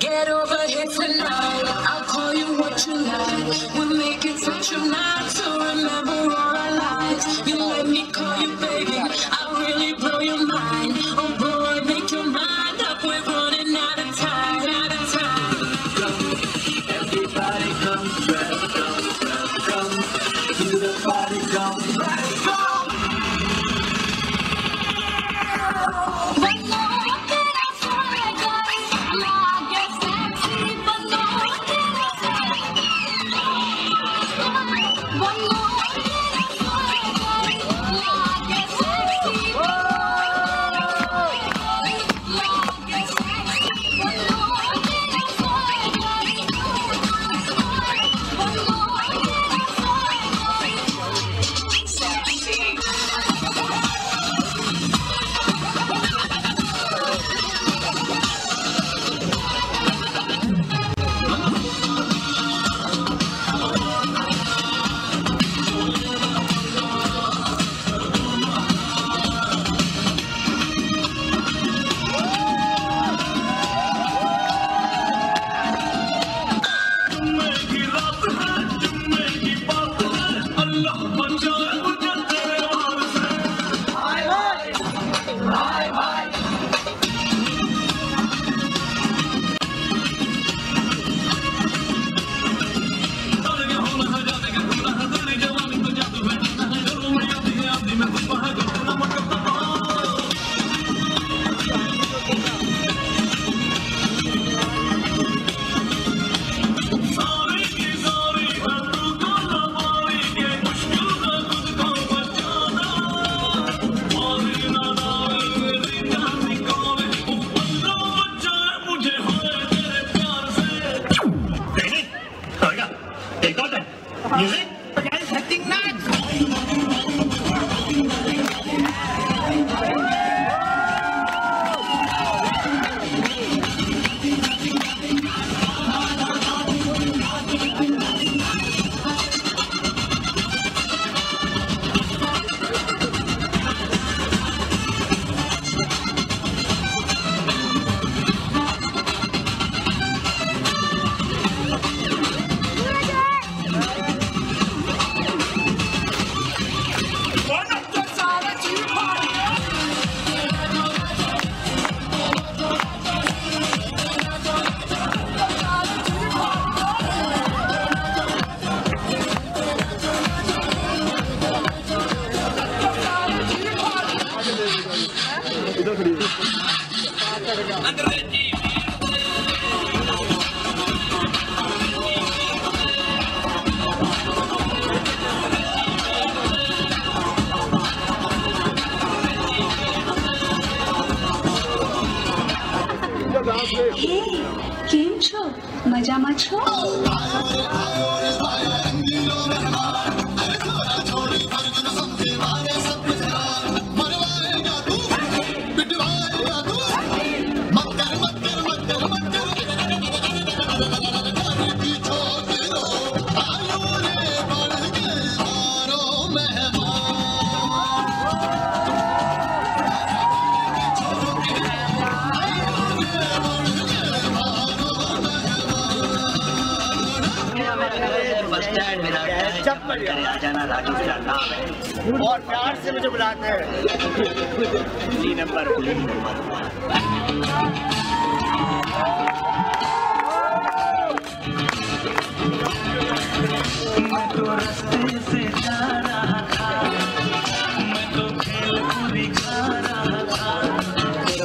Get over here tonight, I'll call you what you like. We'll make it such a night to remember all our lives. You let me call you baby, I'll really blow your mind. Oh boy, make your mind up, we're running out of time, out of time. Come, everybody come, to the party, come, let's go. Music? Guys, acting nuts! Under the team. Hey, came show. Majama show. आ जाना राजू मेरा नाम है और प्यार से मुझे बुलाते हैं 3 नंबर मैं तो रास्ते से जा रहा था मैं तो खेल पूरी खा रहा था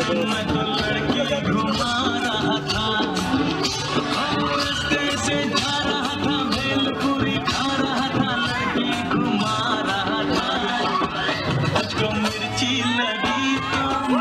मैं तो लड़के घुमा रहा था रास्ते से जा रहा था खेल पूरी खा रहा था मिर्ची लगी तो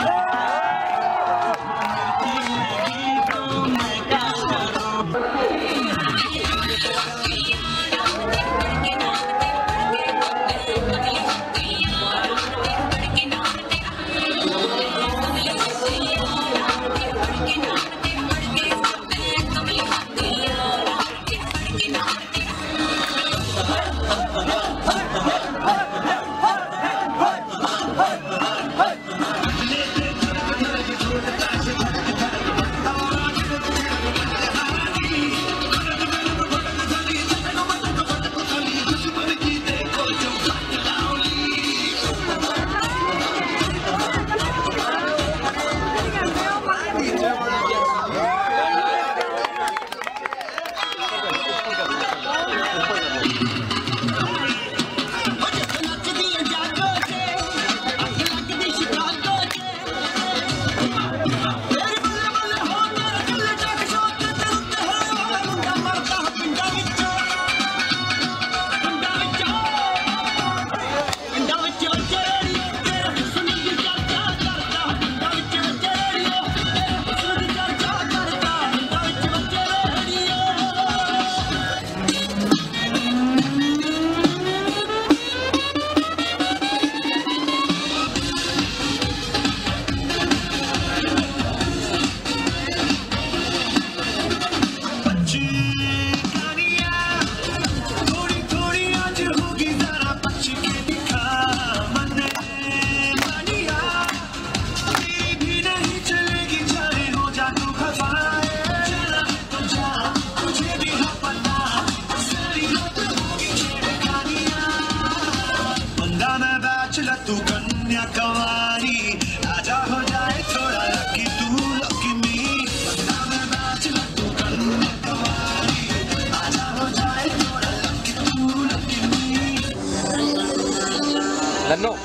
Let's go.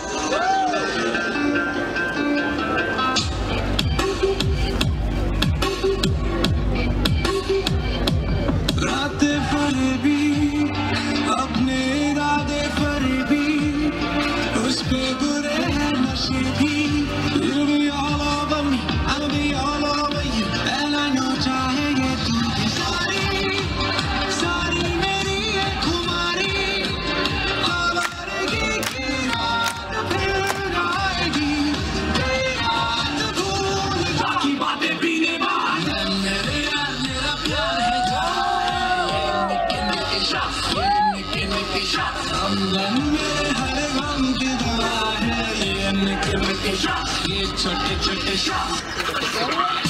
Shot, get shot, get shot, get shot.